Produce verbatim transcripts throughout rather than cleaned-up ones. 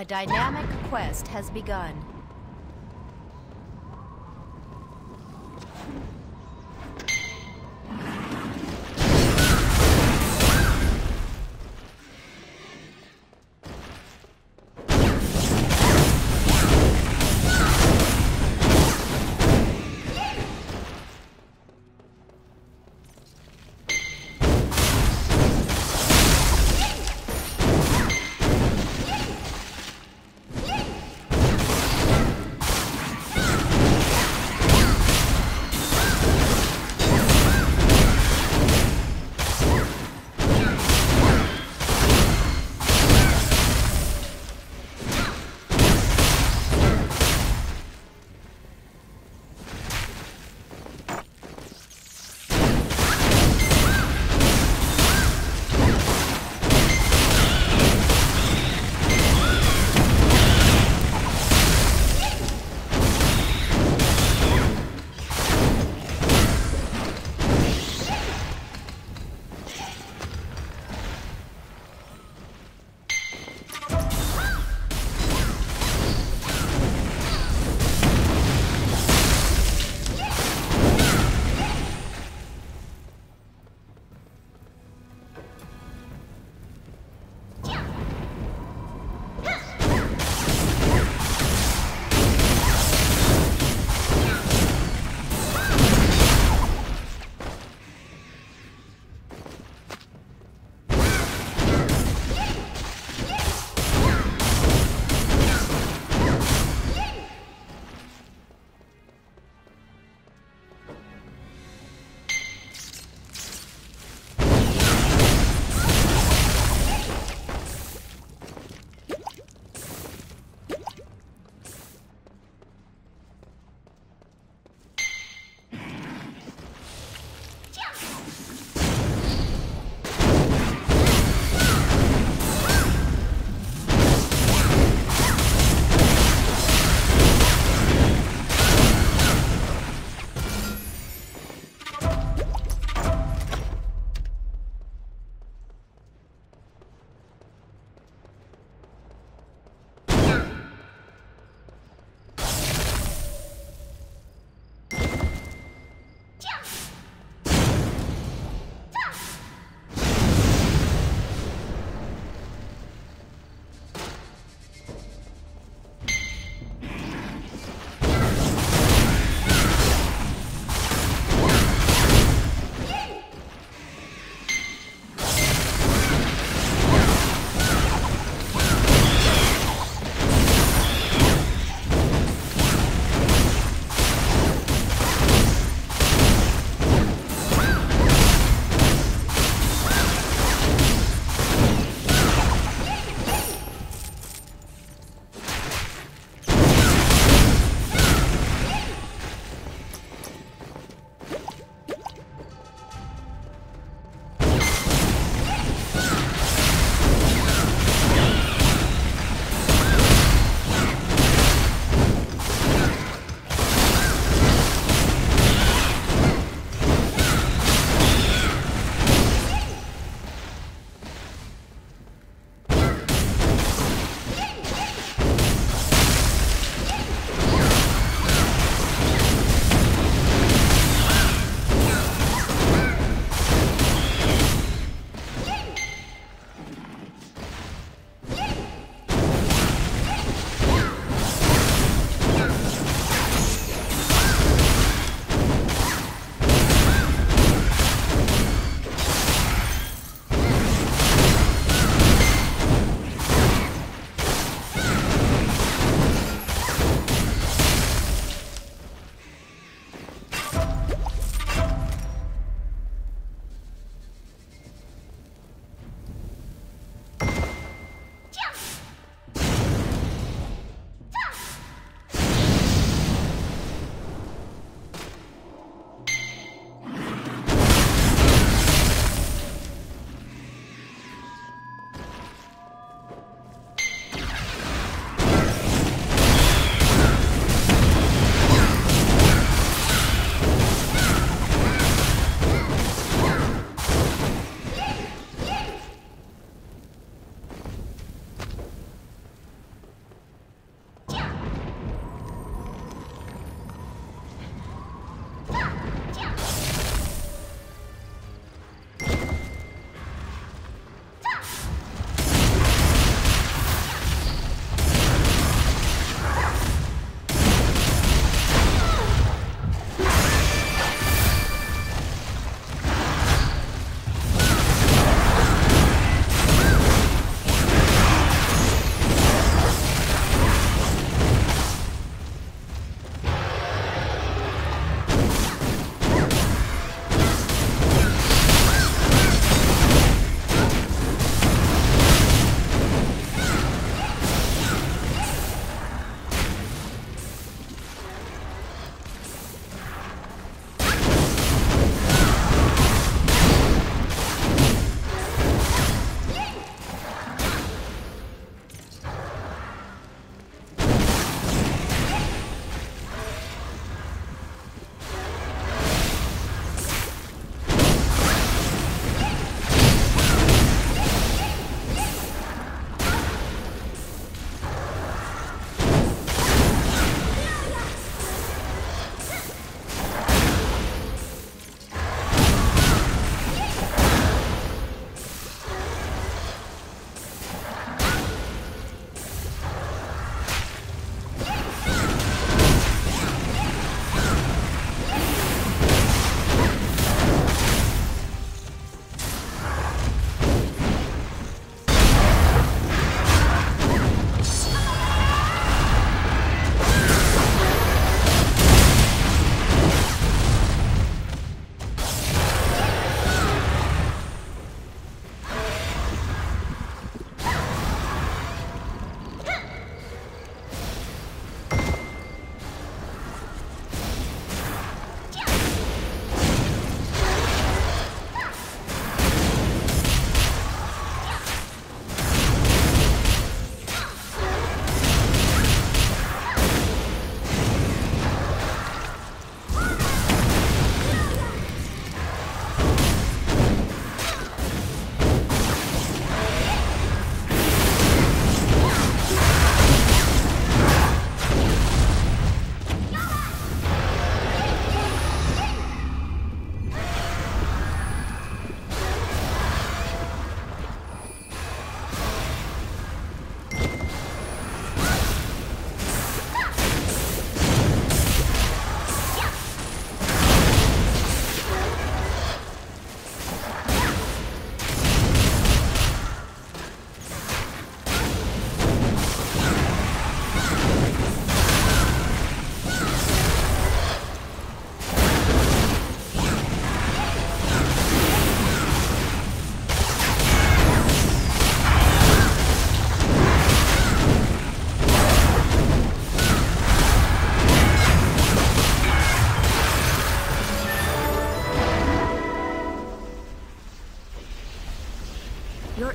A dynamic quest has begun.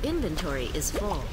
inventory is full.